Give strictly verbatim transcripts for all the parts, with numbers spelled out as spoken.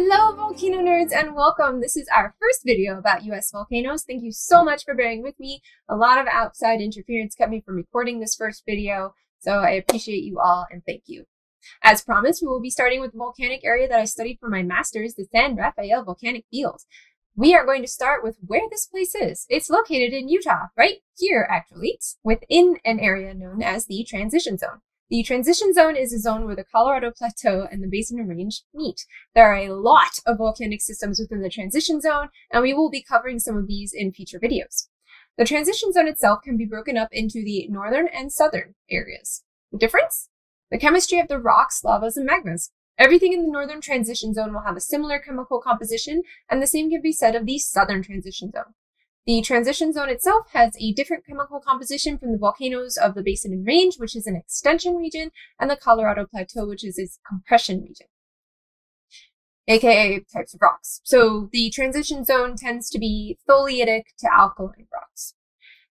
Hello volcano nerds and welcome. This is our first video about U S volcanoes. Thank you so much for bearing with me. A lot of outside interference kept me from recording this first video, so I appreciate you all and thank you. As promised, we will be starting with the volcanic area that I studied for my master's, the San Rafael Volcanic Field. We are going to start with where this place is. It's located in Utah, right here actually, within an area known as the Transition Zone. The transition zone is a zone where the Colorado Plateau and the Basin and Range meet. There are a lot of volcanic systems within the transition zone, and we will be covering some of these in future videos. The transition zone itself can be broken up into the northern and southern areas. The difference? The chemistry of the rocks, lavas, and magmas. Everything in the northern transition zone will have a similar chemical composition, and the same can be said of the southern transition zone. The transition zone itself has a different chemical composition from the volcanoes of the Basin and Range, which is an extension region, and the Colorado Plateau, which is its compression region, aka types of rocks. So the transition zone tends to be tholeitic to alkaline rocks.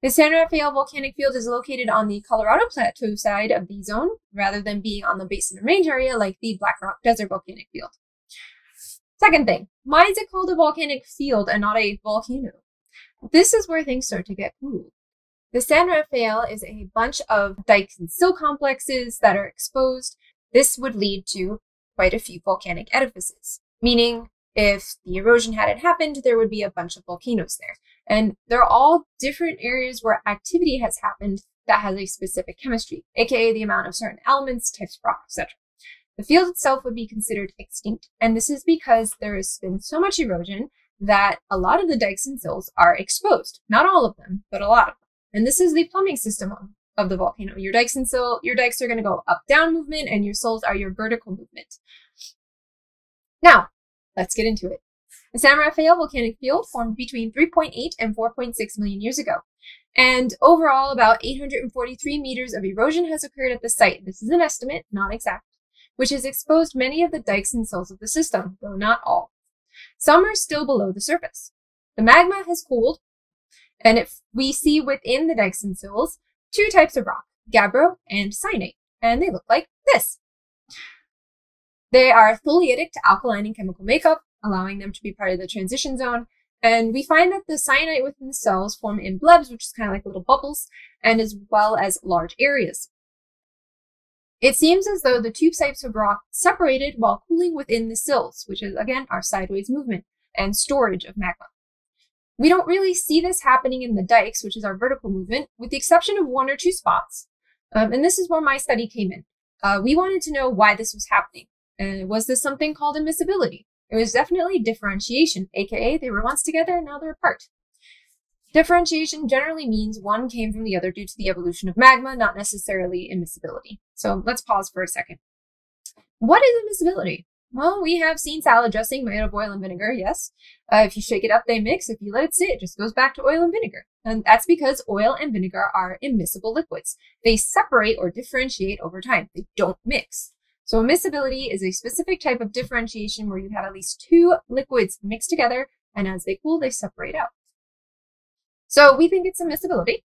The San Rafael Volcanic Field is located on the Colorado Plateau side of the zone, rather than being on the Basin and Range area like the Black Rock Desert Volcanic Field. Second thing, why is it called a volcanic field and not a volcano? This is where things start to get cool. The San Rafael is a bunch of dikes and sill complexes that are exposed. This would lead to quite a few volcanic edifices, meaning if the erosion hadn't happened, there would be a bunch of volcanoes there. And they're all different areas where activity has happened that has a specific chemistry, aka the amount of certain elements, types of rock, et cetera. The field itself would be considered extinct, and this is because there has been so much erosion that a lot of the dikes and sills are exposed. Not all of them, but a lot of them. And this is the plumbing system of, of the volcano. Your dikes and sill, your dikes are gonna go up-down movement, and your sills are your vertical movement. Now, let's get into it. The San Rafael Volcanic Field formed between three point eight and four point six million years ago. And overall, about eight hundred forty-three meters of erosion has occurred at the site. This is an estimate, not exact, which has exposed many of the dikes and sills of the system, though not all. Some are still below the surface. The magma has cooled, and if we see within the dikes and sills two types of rock, gabbro and syenite, and they look like this. They are tholeitic to alkaline in chemical makeup, allowing them to be part of the transition zone, and we find that the syenite within the cells form in blebs, which is kind of like little bubbles, and as well as large areas. It seems as though the two types of rock separated while cooling within the sills, which is again our sideways movement and storage of magma. We don't really see this happening in the dikes, which is our vertical movement, with the exception of one or two spots. Um, and this is where my study came in. Uh, we wanted to know why this was happening. And was this something called immiscibility? It was definitely differentiation, aka they were once together and now they're apart. Differentiation generally means one came from the other due to the evolution of magma, not necessarily immiscibility. So let's pause for a second. What is immiscibility? Well, we have seen salad dressing made of oil and vinegar, yes. Uh, if you shake it up, they mix. If you let it sit, it just goes back to oil and vinegar. And that's because oil and vinegar are immiscible liquids. They separate or differentiate over time. They don't mix. So immiscibility is a specific type of differentiation where you have at least two liquids mixed together, and as they cool, they separate out. So we think it's immiscibility.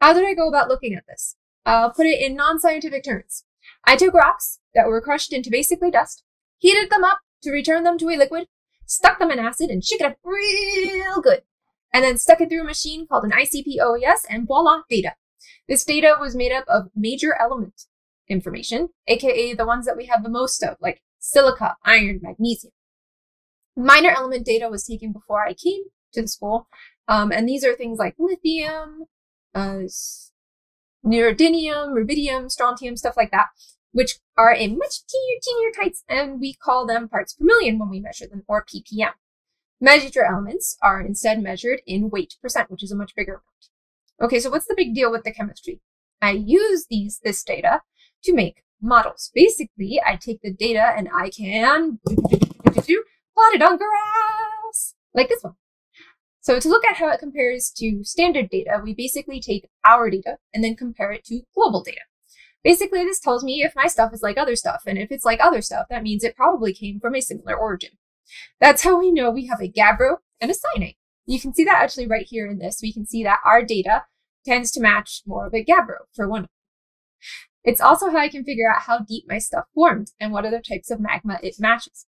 How did I go about looking at this? I'll put it in non-scientific terms. I took rocks that were crushed into basically dust, heated them up to return them to a liquid, stuck them in acid and shook it up real good, and then stuck it through a machine called an I C P O E S, and voila, data. This data was made up of major element information, aka the ones that we have the most of, like silica, iron, magnesium. Minor element data was taken before I came to the school. Um, and these are things like lithium, uh, neodymium, rubidium, strontium, stuff like that, which are in much teenier, teenier tights, and we call them parts per million when we measure them, or P P M. Major elements are instead measured in weight percent, which is a much bigger amount. Okay, so what's the big deal with the chemistry? I use these this data to make models. Basically, I take the data and I can plot it on graphs, like this one. So to look at how it compares to standard data, we basically take our data and then compare it to global data. Basically, this tells me if my stuff is like other stuff, and if it's like other stuff, that means it probably came from a similar origin. That's how we know we have a gabbro and a syenite. You can see that actually right here in this. We can see that our data tends to match more of a gabbro for one. It's also how I can figure out how deep my stuff formed and what other types of magma it matches.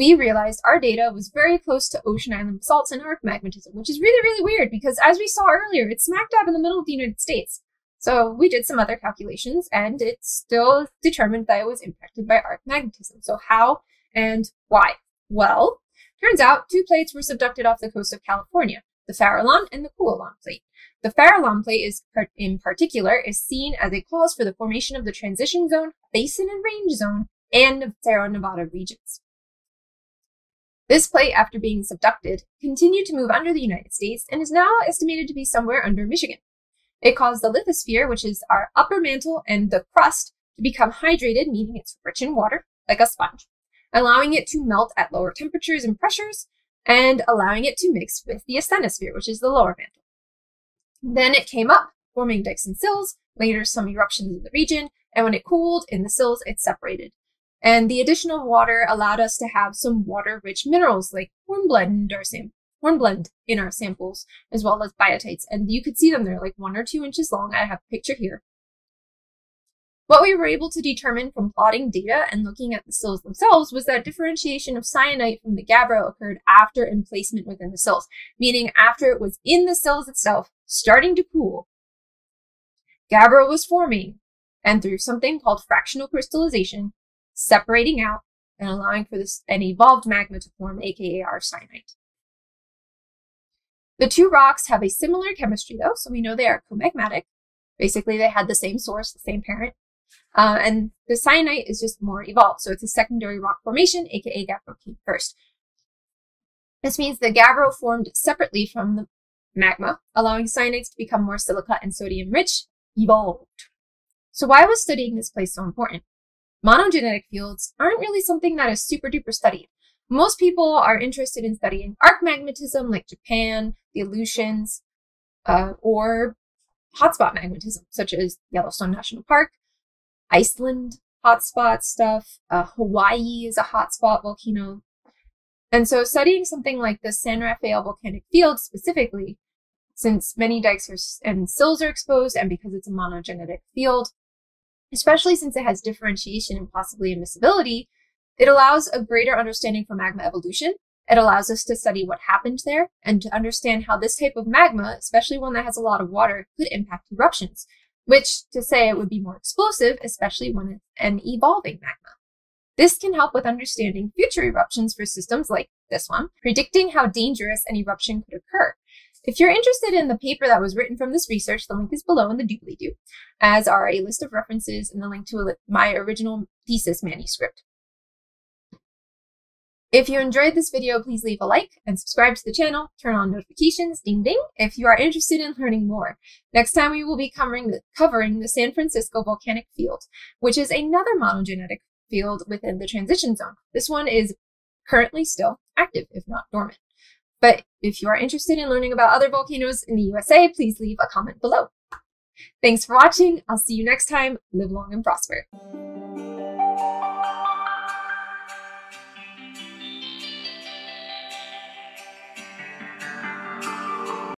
we realized our data was very close to ocean island basalts and arc magmatism, which is really, really weird because as we saw earlier, it's smack dab in the middle of the United States. So we did some other calculations and it still determined that it was impacted by arc magmatism. So how and why? Well, turns out two plates were subducted off the coast of California, the Farallon and the Kula plate. The Farallon plate is, in particular, is seen as a cause for the formation of the Transition Zone, Basin and Range Zone, and Sierra Nevada regions. This plate, after being subducted, continued to move under the United States and is now estimated to be somewhere under Michigan. It caused the lithosphere, which is our upper mantle and the crust, to become hydrated, meaning it's rich in water, like a sponge, allowing it to melt at lower temperatures and pressures, and allowing it to mix with the asthenosphere, which is the lower mantle. Then it came up, forming dikes and sills, later some eruptions in the region, and when it cooled in the sills, it separated. And the additional water allowed us to have some water-rich minerals like hornblende or sam hornblende in our samples, as well as biotites. And you could see them, they're like one or two inches long. I have a picture here. What we were able to determine from plotting data and looking at the sills themselves was that differentiation of syenite from the gabbro occurred after emplacement within the sills, meaning after it was in the sills itself, starting to cool, gabbro was forming, and through something called fractional crystallization, separating out and allowing for this an evolved magma to form, aka our syenite. The two rocks have a similar chemistry though, so we know they are comagmatic. Basically, they had the same source, the same parent. Uh, and the syenite is just more evolved, so it's a secondary rock formation, aka gabbro came first. This means the gabbro formed separately from the magma, allowing syenites to become more silica and sodium rich, evolved. So why was studying this place so important? Monogenetic fields aren't really something that is super duper studied. Most people are interested in studying arc magmatism like Japan, the Aleutians, uh, or hotspot magmatism such as Yellowstone National Park, Iceland hotspot stuff, uh, Hawaii is a hotspot volcano. And so studying something like the San Rafael Volcanic Field specifically, since many dikes are, and sills are exposed and because it's a monogenetic field, especially since it has differentiation and possibly immiscibility, it allows a greater understanding for magma evolution. It allows us to study what happened there and to understand how this type of magma, especially one that has a lot of water, could impact eruptions, which to say it would be more explosive, especially when it's an evolving magma. This can help with understanding future eruptions for systems like this one, predicting how dangerous an eruption could occur. If you're interested in the paper that was written from this research, the link is below in the doobly-doo, as are a list of references and the link to a, my original thesis manuscript. If you enjoyed this video, please leave a like and subscribe to the channel, turn on notifications, ding ding, if you are interested in learning more. Next time we will be covering the, covering the San Francisco Volcanic Field, which is another monogenetic field within the Transition Zone. This one is currently still active, if not dormant. But if you are interested in learning about other volcanoes in the U S A, please leave a comment below. Thanks for watching. I'll see you next time. Live long and prosper.